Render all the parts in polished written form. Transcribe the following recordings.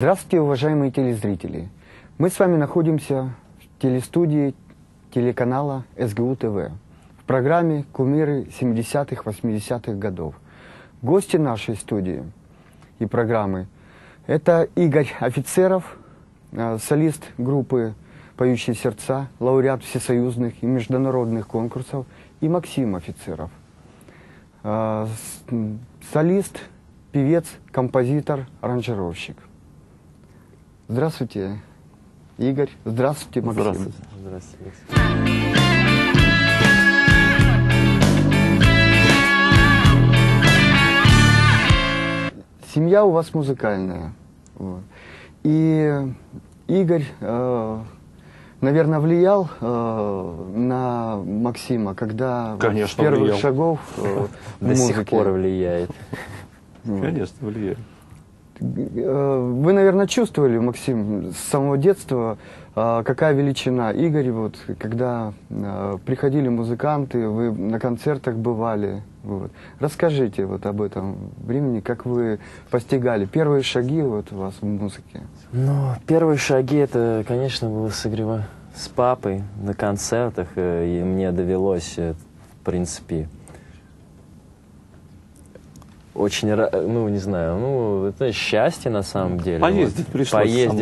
Здравствуйте, уважаемые телезрители! Мы с вами находимся в телестудии телеканала СГУ-ТВ в программе «Кумиры 70-х-80-х годов». Гости нашей студии и программы – это Игорь Офицеров, солист группы «Поющие сердца», лауреат всесоюзных и международных конкурсов, и Максим Офицеров, солист, певец, композитор, аранжировщик. Здравствуйте, Игорь. Здравствуйте, Максим. Здравствуйте. Здравствуйте. Семья у вас музыкальная. Вот. И Игорь, наверное, влиял на Максима, когда с первых шагов до сих пор влияет. Конечно, влияет. Вы, наверное, чувствовали, Максим, с самого детства, какая величина Игорь, вот, когда приходили музыканты, вы на концертах бывали. Вот. Расскажите вот об этом времени, как вы постигали первые шаги вот у вас в музыке. Ну, первые шаги, это, конечно, было с папой на концертах, и мне довелось, в принципе... Очень, ну, не знаю, ну, это счастье на самом деле. Поездить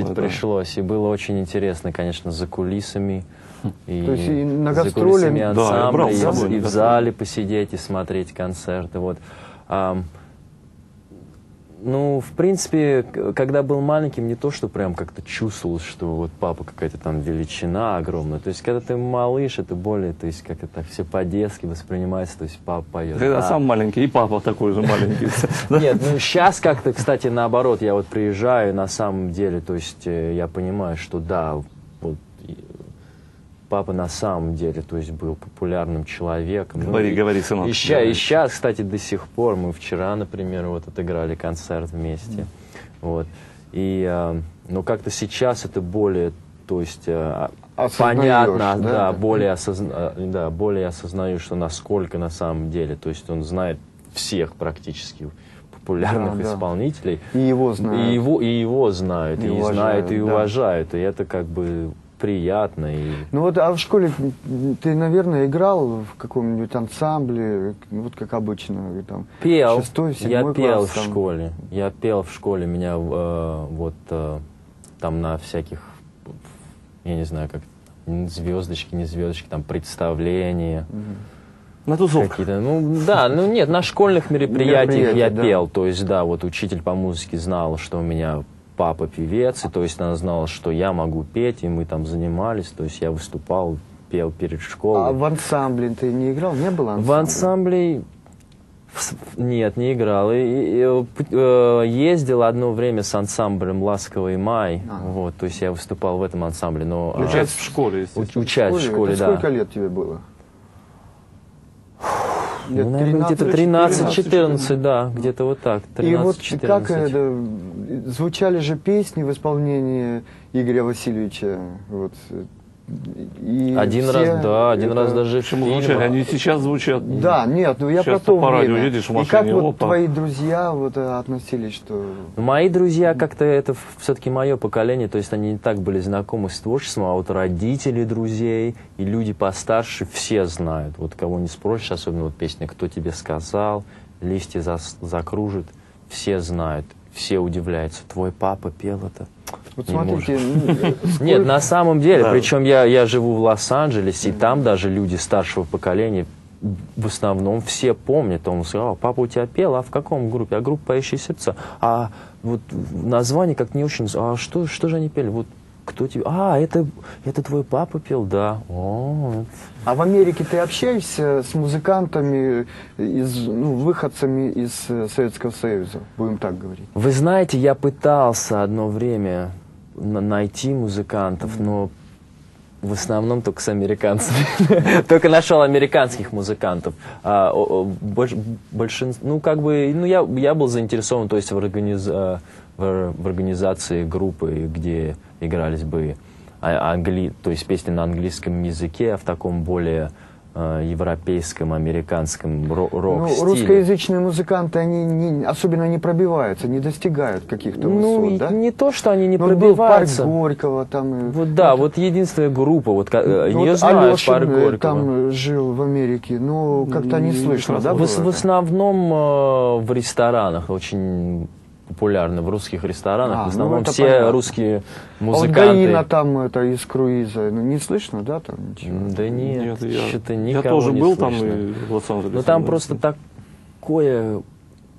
вот. Пришлось, да. И было очень интересно, конечно, за кулисами. И то есть и на гастроле, ансамбля, да, и в зале посидеть, и смотреть концерты. Вот. Ну, в принципе, когда был маленьким, не то, что прям как-то чувствовал, что вот папа какая-то там величина огромная. То есть, когда ты малыш, это более, то есть, как это все по-детски воспринимается, то есть, папа поет. Когда сам маленький, и папа такой же маленький. Нет, ну, сейчас как-то, кстати, наоборот, я вот приезжаю, на самом деле, то есть, я понимаю, что да, вот... Папа на самом деле, то есть, был популярным человеком. Говори, ну, говори, сынок. И сейчас, кстати, до сих пор. Мы вчера, например, вот отыграли концерт вместе. Вот. И, ну, как-то сейчас это более, то есть, понятно, да, более осознаю, что насколько на самом деле, то есть, он знает всех практически популярных исполнителей. Да. И его знают. И его знают, и уважают, знают, и уважают. И это как бы... приятно. И... Ну вот, а в школе ты, наверное, играл в каком-нибудь ансамбле, вот как обычно, там, пел. 6-й, 7-й класс, пел в там... школе, я пел в школе, меня вот там на всяких, я не знаю, как звездочки, не звездочки, там представления. На тусовках? Ну да, ну нет, на школьных мероприятиях я пел, то есть да, вот учитель по музыке знал, что у меня... Папа певец, и то есть она знала, что я могу петь, и мы там занимались, то есть я выступал, пел перед школой. А в ансамбле ты не играл? Не было ансамбля? В ансамбле нет, не играл. И ездил одно время с ансамблем «Ласковый май», вот, то есть я выступал в этом ансамбле. Но, учась в школе, естественно. Учась в школе, да. Сколько лет тебе было? Ну, наверное, где-то 13-14, да, где-то вот так. 13, и вот 14. Как это, звучали же песни в исполнении Игоря Васильевича. Вот, и один раз даже в фильме. Они сейчас звучат. Да, нет, ну я сейчас про то по радио едешь в машине. И как вот твои друзья вот относились, что... Мои друзья как-то, это все-таки мое поколение, то есть они не так были знакомы с творчеством, а вот родители друзей и люди постарше все знают. Вот кого не спросишь, особенно вот песня «Кто тебе сказал», «Листья закружит», все знают. Все удивляются, твой папа пел это. Вот смотрите, нет, на самом деле, да. Причем я живу в Лос-Анджелесе, и там даже люди старшего поколения в основном все помнят. Он сказал, папа у тебя пел, а в каком группе? А группа «Поющие сердца». А вот название как не очень... А что же они пели? Вот кто тебе... А, это твой папа пел, да. О. А в Америке ты общаешься с музыкантами, выходцами из Советского Союза, будем так говорить? Вы знаете, я пытался одно время найти музыкантов, но в основном только с американцами. Только нашел американских музыкантов. Ну, как бы, ну, я был заинтересован, то есть, в организации группы, где игрались бы то есть песни на английском языке, в таком более европейском, американском рок-стиле. Ну, русскоязычные музыканты, они особенно не пробиваются, не достигают каких-то высот, да? Не то, что они не пробиваются. Парк Горького там... Вот, да, вот единственная группа, вот не знаю, Парк Горького. Там жил в Америке, но как-то не слышно, да? В основном в ресторанах очень... популярны в русских ресторанах, в основном все понятно. Русские музыканты. А вот Гаина там это, из круиза, ну, не слышно, да? Там, да нет, что-то никого я тоже не был слышно. Там и в Лос-Анджелесе. Но там просто такое,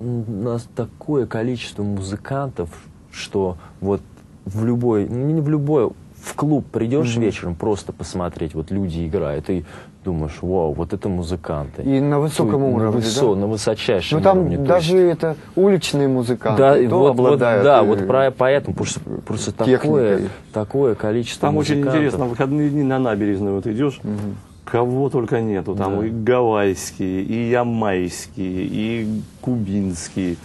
у нас такое количество музыкантов, что вот в любой, ну не в любой, в клуб придешь вечером просто посмотреть, вот люди играют, и думаешь, вау, вот это музыканты. И на высоком уровне, да? На высочайшем уровне. Ну там даже это уличные музыканты, да, кто обладает. Да, вот поэтому, просто такое количество там музыкантов. Там очень интересно, в выходные дни на набережной вот идешь, кого только нету, там и гавайские, и ямайские, и кубинские.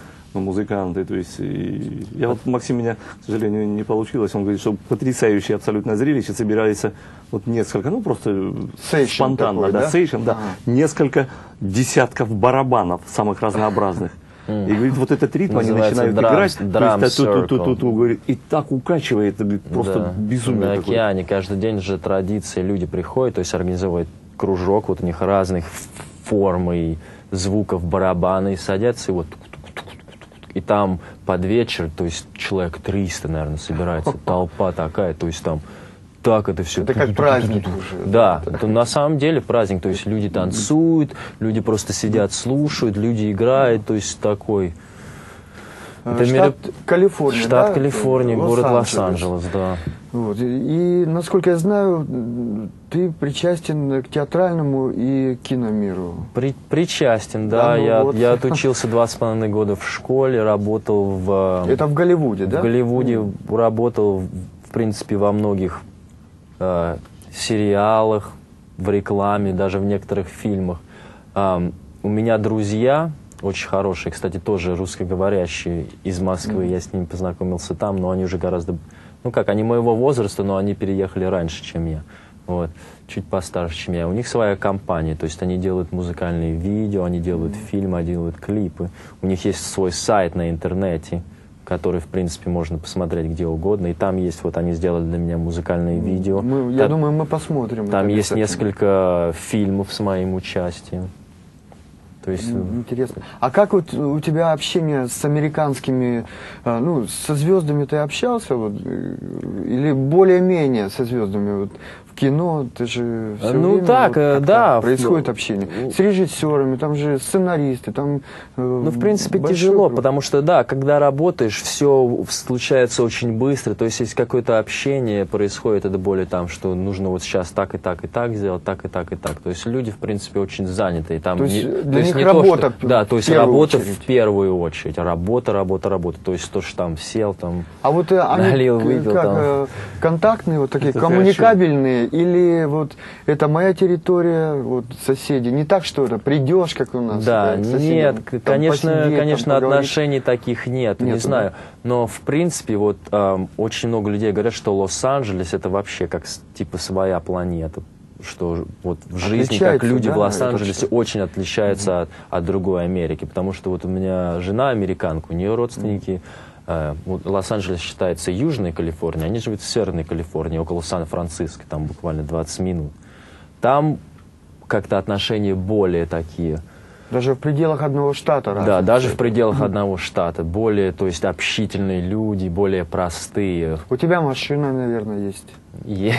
Музыканты, то есть, я вот, Максим, меня, к сожалению, не получилось, он говорит, что потрясающее абсолютно зрелище, собирается вот несколько, ну, просто сейшн спонтанно, такой, да, сейшн, да, несколько десятков барабанов самых разнообразных, и, говорит, вот этот ритм, они начинают играть, говорит, и так укачивает, просто безумие. На океане каждый день же традиции, люди приходят, то есть, организовывают кружок, вот у них разных форм и звуков барабана, и садятся, и вот... И там под вечер, то есть человек 300, наверное, собирается, толпа такая, то есть там так это все. Это как праздник уже. Да, это на самом деле праздник, то есть люди танцуют, люди просто сидят, слушают, люди играют, то есть такой... Штат Калифорния, штат Калифорния, город Лос-Анджелес, да. Вот. И, насколько я знаю, ты причастен к театральному и киномиру. Причастен, да. Я отучился 2,5 года в школе, работал в... Это в Голливуде, да? В Голливуде работал, в принципе, во многих сериалах, в рекламе, даже в некоторых фильмах. У меня друзья... Очень хорошие, кстати, тоже русскоговорящие из Москвы. Я с ними познакомился там, но они уже гораздо... Ну как, они моего возраста, но они переехали раньше, чем я. Вот. Чуть постарше, чем я. У них своя компания, то есть они делают музыкальные видео, они делают фильмы, они делают клипы. У них есть свой сайт на интернете, который, в принципе, можно посмотреть где угодно. И там есть, вот они сделали для меня музыкальные видео. Я думаю, мы посмотрим. Там есть несколько фильмов с моим участием. То есть... Интересно. А как вот у тебя общение с американскими, ну, со звездами ты общался, вот, или более-менее со звездами? Вот, в кино ты же все время, так, вот, да, происходит общение. С режиссерами, там же сценаристы, там... Ну, в принципе, тяжело, потому что, да, когда работаешь, все случается очень быстро, то есть если какое-то общение происходит, это более там, что нужно вот сейчас так и так и так сделать, так и так и так. То есть люди, в принципе, очень заняты, и там... работа, да, то есть работа в первую очередь, работа, то есть то, что там сел, там налил, выпил. А вот они контактные, вот такие, коммуникабельные, или вот это моя территория, вот соседи, не так, что это придешь, как у нас? Да, нет, конечно, отношений таких нет, не знаю, но в принципе вот очень много людей говорят, что Лос-Анджелес это вообще как типа своя планета. Что вот в жизни, как люди, да, в Лос-Анджелесе очень отличаются от другой Америки. Потому что вот у меня жена американка, у нее родственники. Вот Лос-Анджелес считается Южной Калифорнией, они живут в Северной Калифорнии, около Сан-Франциско, там буквально 20 минут. Там как-то отношения более такие... Даже в пределах одного штата. Да, даже в пределах одного штата. Более, то есть, общительные люди, более простые. У тебя машина, наверное, есть?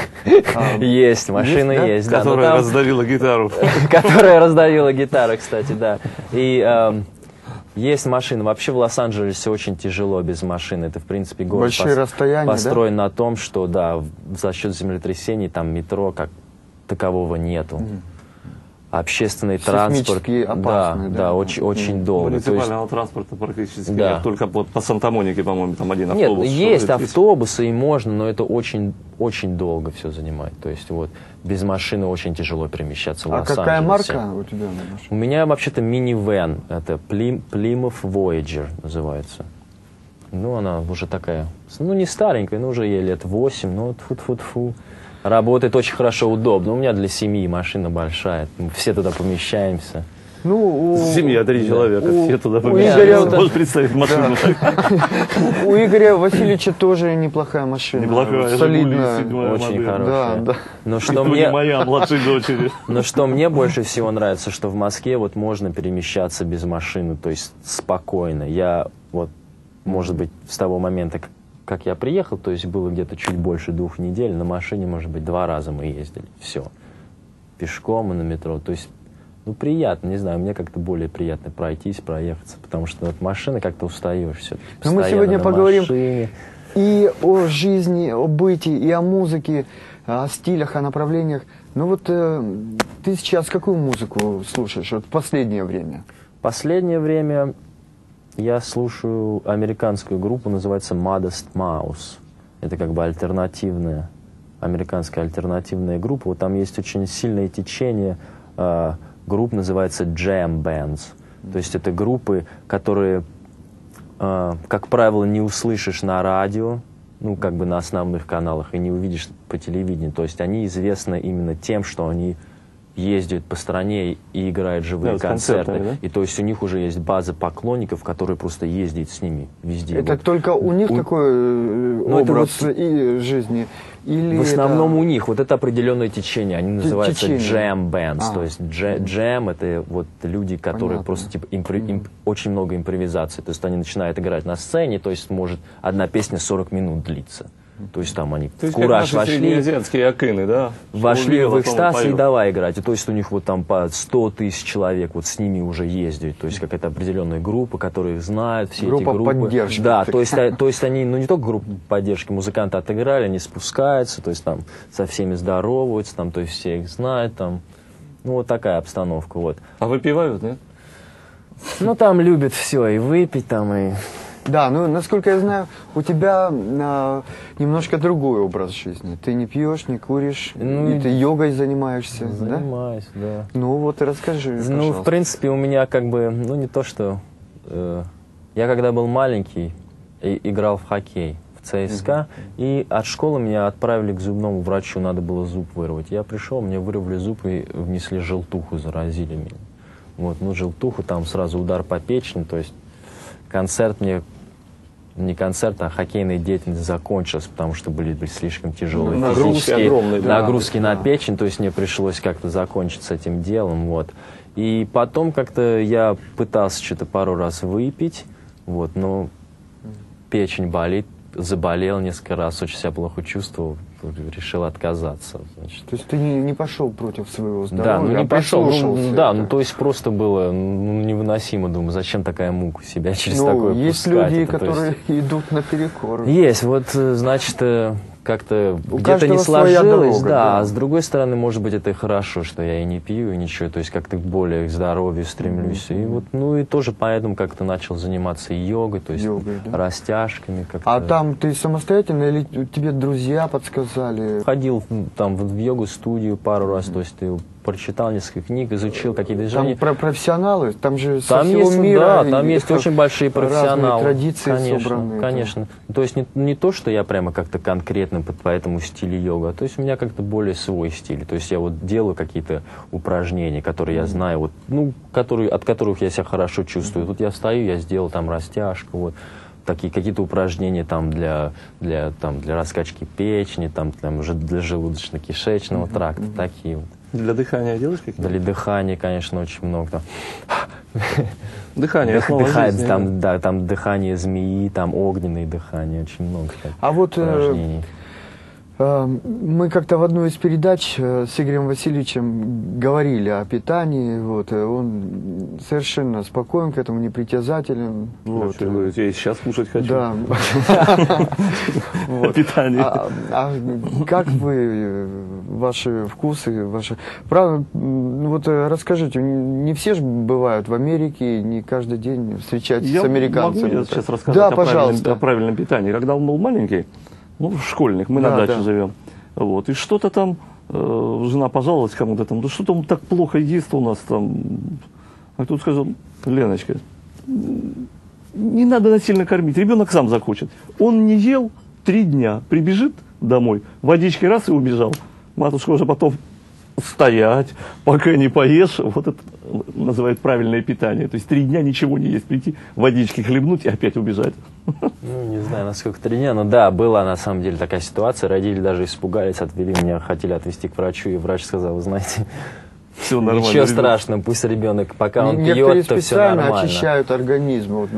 Есть, машина есть. Которая раздавила гитару. Которая раздавила гитару, кстати, да. И есть машина. Вообще в Лос-Анджелесе очень тяжело без машины. Это, в принципе, город построен на том, что, да, за счет землетрясений там метро как такового нету. Общественный транспорт, опасный, да, очень долго. Муниципального транспорта практически нет, только по Санта-Монике, по-моему, там один автобус. Нет, есть автобусы и можно, но это очень долго все занимает. То есть вот без машины очень тяжело перемещаться в Лос-Анджелесе. А какая марка у тебя? У меня вообще-то минивэн, это Plymouth Voyager называется. Ну она уже такая, ну не старенькая, но уже ей лет 8, но тфу-тфу-тфу. Работает очень хорошо, удобно. У меня для семьи машина большая, все туда помещаемся. Ну, семья, три человека, все туда помещаются. Можешь представить машину? У Игоря Васильевича тоже неплохая машина. Неплохая, солидная. Очень хорошая. Но что мне больше всего нравится, что в Москве вот можно перемещаться без машины, то есть спокойно. Я вот, может быть, с того момента, как я приехал, то есть было где-то чуть больше 2 недель, на машине, может быть, 2 раза мы ездили. Все. Пешком и на метро. То есть ну, приятно, не знаю, мне как-то более приятно пройтись, проехаться, потому что от машины как-то устаешь все-таки. Но мы сегодня поговорим и о жизни, о бытии, и о музыке, о стилях, о направлениях. Ну вот ты сейчас какую музыку слушаешь вот в последнее время? Последнее время я слушаю американскую группу, называется Modest Mouse. Это как бы альтернативная, американская альтернативная группа. Вот там есть очень сильное течение... Групп называется Jam Bands. То есть это группы, которые, как правило, не услышишь на радио, ну, как бы на основных каналах, и не увидишь по телевидению. То есть они известны именно тем, что они ездят по стране и играют живые концерты. Да? И то есть у них уже есть база поклонников, которые просто ездят с ними везде. Это вот. Только у них такой образ вот... и жизни? Или в основном это... у них вот это определенное течение, они называются Jam Bands, то есть джем это вот люди, которые просто типа очень много импровизации, то есть они начинают играть на сцене, то есть может одна песня 40 минут длится. То есть там они в кураж вошли, акины, да? Вошли в экстаз и давай играть. И то есть у них вот там по 100 тысяч человек вот с ними уже ездят. То есть какая-то определенная группа, которые знают все эти группы. Группа поддержки. Да, то есть они, ну не только группа поддержки, музыканты отыграли, они спускаются, то есть там со всеми здороваются, там, то есть все их знают, там. Ну вот такая обстановка, вот. А выпивают, да? Ну там любят все, и выпить, там, и... Да, ну, насколько я знаю, у тебя немножко другой образ жизни. Ты не пьешь, не куришь, ну, и ты йогой занимаешься, да? Занимаюсь, да. Ну, вот расскажи, ну, пожалуйста. В принципе, у меня как бы, ну, не то что... я когда был маленький, играл в хоккей, в ЦСКА, и от школы меня отправили к зубному врачу, надо было зуб вырвать. Я пришел, мне вырвали зуб и внесли желтуху, заразили меня. Вот, ну, желтуху, там сразу удар по печени, то есть концерт мне... Не концерт, а хоккейная деятельность закончилась, потому что были слишком тяжелые нагрузки на печень, то есть мне пришлось как-то закончить с этим делом, вот. И потом как-то я пытался что-то пару раз выпить, вот, но печень болит, заболел несколько раз, очень себя плохо чувствовал, решил отказаться. Значит. То есть ты не пошел против своего здоровья? Да, ну не пошел, да, ну то есть просто было невыносимо, думаю, зачем такая мука себя через такое пускать. Есть люди, которые идут наперекор. Есть, вот значит, как-то где-то не сложилось, да, а с другой стороны, может быть, это и хорошо, что я и не пью, и ничего, то есть как-то более к здоровью стремлюсь, и вот, ну и тоже поэтому как-то начал заниматься йогой, то есть растяжками. А там ты самостоятельно или тебе друзья подсказали? Ходил там в йогу-студию пару раз, то есть ты прочитал несколько книг, изучил какие-то движения. Там профессионалы, там же со всего мира. Да, там есть очень большие профессионалы. Традиции конечно, собраны. Конечно. То есть не то, что я прямо как-то конкретно по этому стилю йога, а то есть у меня как-то более свой стиль. То есть я вот делаю какие-то упражнения, которые я знаю, вот, ну, от которых я себя хорошо чувствую. Тут я встаю, я сделал там растяжку, вот. Такие какие-то упражнения там для раскачки печени, там уже для желудочно-кишечного тракта, такие вот. Для дыхания делаешь какие-то? Для дыхания, конечно, очень много. Дыхание, там дыхание змеи, там огненные дыхания, очень много. А вот мы как-то в одной из передач с Игорем Васильевичем говорили о питании. Вот, он совершенно спокоен к этому, непритязателен. Вот. Я сейчас слушать хочу. Да. Питание. А как вы, ваши вкусы, ваши... Правда, вот расскажите, не все же бывают в Америке, не каждый день встречаются с американцами. Я сейчас рассказать о правильном питании. Когда он был маленький, ну, школьник, мы на даче живем. Вот. И что-то там, жена пожаловалась кому-то там, да что-то он так плохо ест у нас там. А тут сказал, Леночка, не надо насильно кормить, ребенок сам захочет. Он не ел 3 дня, прибежит домой, водички раз и убежал. матушка уже потом стоять, пока не поешь. Вот это называют правильное питание. То есть 3 дня ничего не есть, прийти, водички хлебнуть и опять убежать. Ну, не знаю, насколько 3 дня, но да, была на самом деле такая ситуация. Родители даже испугались, отвели меня, хотели отвезти к врачу, и врач сказал, вы знаете... Все нормально. Ничего страшного, пусть ребенок, пока он пьет, то все нормально. Очищают организм. Вот,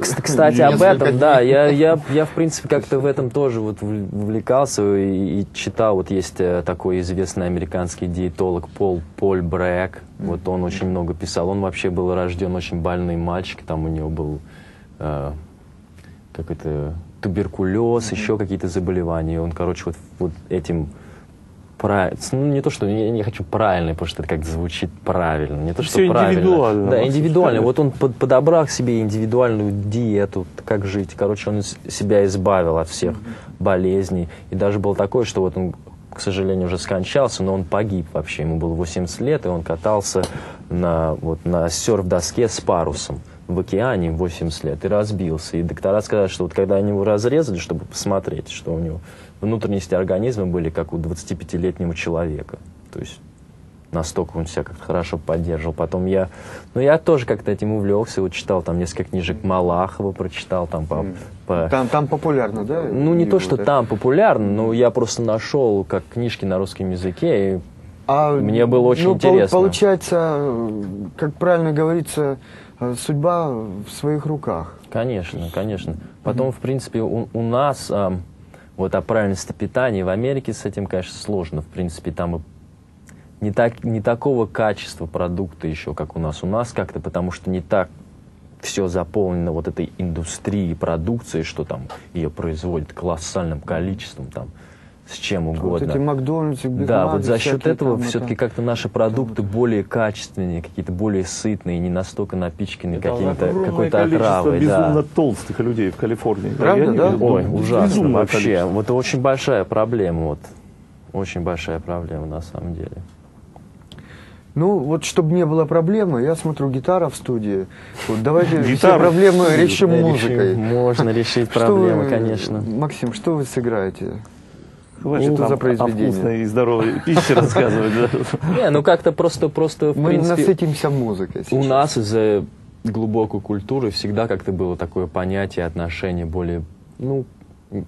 кстати, об этом, да, я в принципе как-то в этом тоже вот увлекался и читал. Вот есть такой известный американский диетолог Пол Брэк. Вот он очень много писал. Он вообще был рожден очень больным мальчик. Там у него был какой-то туберкулез, еще какие-то заболевания. Он, короче, вот этим... Ну, не то, что я не хочу правильный, потому что это как звучит правильно. Не то, что все правильно. Индивидуально. Да, индивидуально. Вот он подобрал к себе индивидуальную диету, как жить. Короче, он себя избавил от всех болезней. И даже было такое, что вот он, к сожалению, уже скончался, но он погиб вообще. Ему было 80 лет, и он катался на серф-доске с парусом в океане 80 лет и разбился. И доктора сказали, что вот когда они его разрезали, чтобы посмотреть, что у него... внутренности организма были как у 25-летнего человека. То есть настолько он себя как-то хорошо поддерживал. Потом я тоже как-то этим увлекся. Вот читал там несколько книжек Малахова, прочитал там Там популярно, да? Ну, не то, что там популярно, но я просто нашел как книжки на русском языке, и мне было очень интересно. Получается, как правильно говорится, судьба в своих руках. Конечно, конечно. Потом, в принципе, у нас... Вот о правильности питания в Америке с этим, конечно, сложно. В принципе, там не такого качества продукта еще, как у нас. У нас как-то, потому что не так все заполнено вот этой индустрией продукции, что там ее производят колоссальным количеством, там, с чем угодно. Вот эти Макдональдсы, Биг Маки, да, вот за счет этого все-таки как-то наши продукты более качественные, какие-то более сытные, не настолько напичканы какой-то отравой. Безумно толстых людей в Калифорнии. Правда, да? Ой, ужасно вообще. Вот очень большая проблема, вот. Очень большая проблема на самом деле. Ну, вот, чтобы не было проблемы, я смотрю, гитара в студии. Вот, давайте все проблемы решим музыкой. Можно решить проблемы, конечно. Максим, что вы сыграете? Хватит за произведение. О вкусной и здоровой пище рассказывать. Не, ну как-то просто, в принципе... Мы насытимся музыкой. У нас из-за глубокой культуры всегда как-то было такое понятие, отношение более, ну...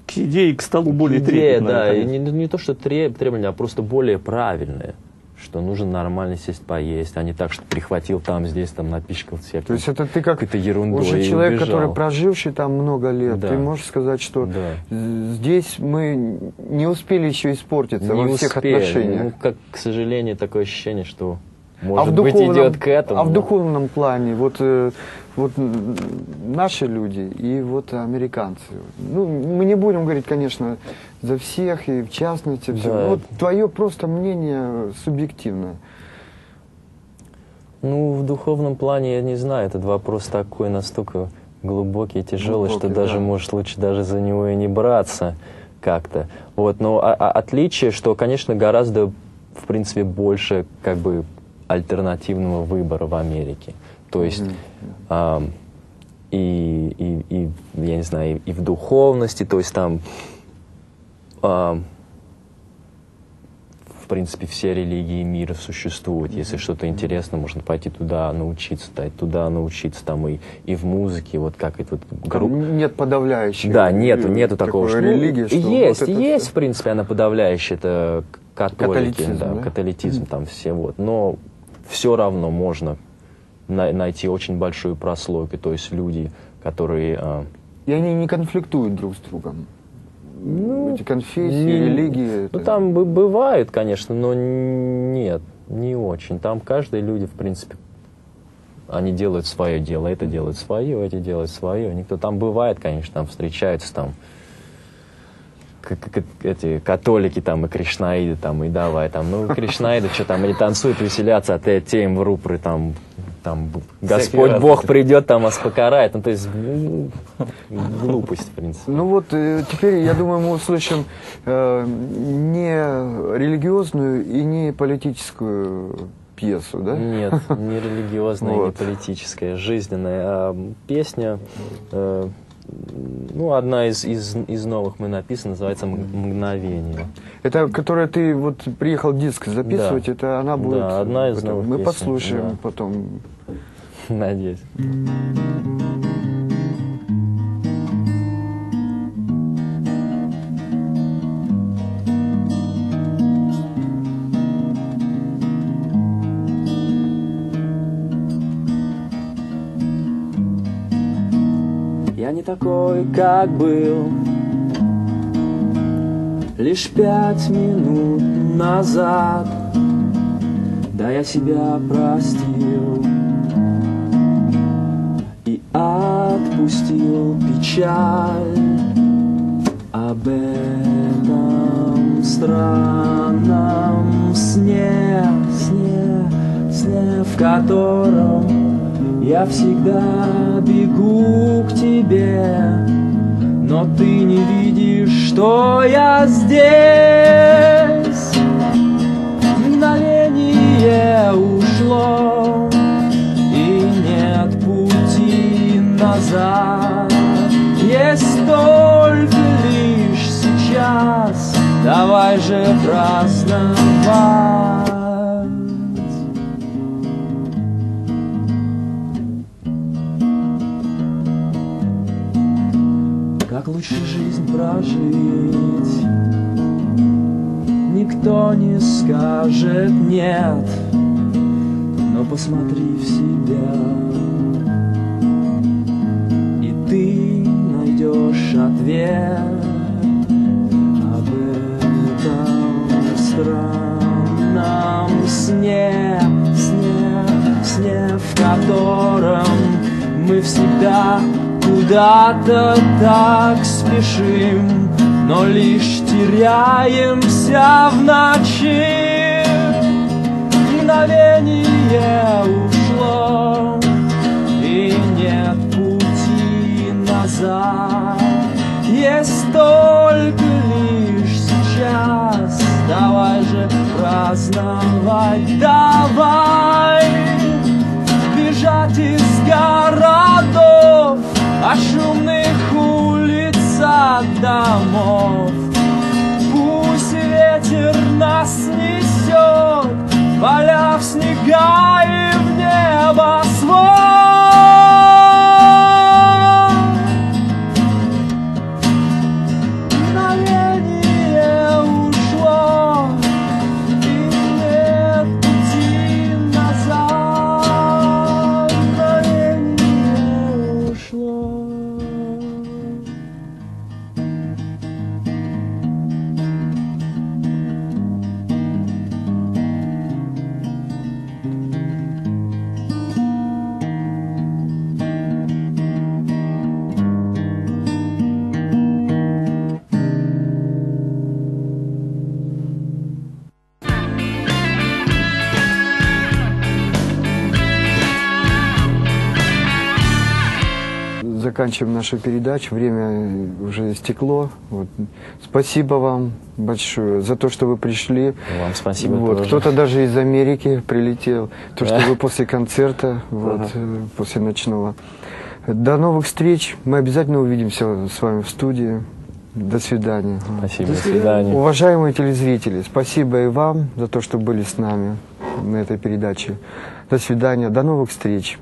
К идее, к столу более требовательное. Да, и не то, что требовательное, а просто более правильное. Что нужно нормально сесть поесть, а не так, что прихватил там, здесь, там, напичкал всех. То есть это ты как ерундой уже человек, убежал. Который проживший там много лет, да. Ты можешь сказать, что да. Здесь мы не успели еще испортиться во всех отношениях. Ну, как, к сожалению, такое ощущение, что, может быть, идет к этому. А в духовном плане, вот наши люди и вот американцы. Ну, мы не будем говорить, конечно, за всех и в частности. Да. Вот твое просто мнение субъективное. Ну, в духовном плане, я не знаю, этот вопрос такой настолько глубокий и тяжелый, что даже, да. Может, лучше даже за него и не браться как-то. Вот, но отличие, что, конечно, гораздо, в принципе, больше, как бы, альтернативного выбора в Америке. То есть я не знаю, и в духовности, то есть там в принципе все религии мира существуют. Если что-то интересно, можно пойти туда научиться, туда научиться, там и в музыке, вот как это вот группа. Нет подавляющей. Да, нету такого, что религии. Ну, есть, в принципе, она подавляющая, это католицизм, там все вот. Но все равно можно найти очень большую прослойку, то есть люди, которые... И они не конфликтуют друг с другом? Ну, эти конфессии, религии... Ну, там бывает, конечно, но нет, не очень. Там каждые люди, в принципе, они делают свое дело, это делают свое, эти делают свое. Никто там бывает, конечно, там встречаются, там... Как эти католики там и кришнаиды там и давай там, ну кришнаиды что там, они танцуют, веселятся, а ты тем в рупры там Господь Бог придет там, вас покарает, ну то есть глупость в принципе. Ну вот теперь я думаю мы услышим не религиозную и не политическую пьесу, да? Нет, не религиозная, не политическая, жизненная песня. Ну, одна из новых мы написана, называется «Мгновение». Это, которая ты вот приехал диск записывать, да. Это она будет? Да, одна из потом. Новых Мы песен. Послушаем да. потом. Надеюсь. Я не такой, как был, лишь 5 минут назад. Да, я себя простил и отпустил печаль. Об этом странном сне, в котором я всегда бегу к тебе, но ты не видишь, что я здесь. Мгновение ушло, и нет пути назад. Есть только лишь сейчас, давай же праздновать. Лучше жизнь прожить, никто не скажет нет, но посмотри в себя, и ты найдешь ответ. Об этом странном сне, в котором мы всегда куда-то так спешим, но лишь теряемся в ночи. Мгновение ушло, и нет пути назад. Есть только лишь сейчас, давай же праздновать, давай бежать из городов, о шумных улицах домов. Пусть ветер нас несет, поля в снега и в небосвод. Мгновение ушло, и нет пути назад. Мгновение ушло. Заканчиваем нашу передачу, время уже стекло. Вот. Спасибо вам большое за то, что вы пришли. Вам спасибо. Вот. Кто-то даже из Америки прилетел, то, что вы после концерта, вот, после ночного. До новых встреч, мы обязательно увидимся с вами в студии. До свидания. Спасибо, до свидания. Уважаемые телезрители, спасибо и вам за то, что были с нами на этой передаче. До свидания, до новых встреч.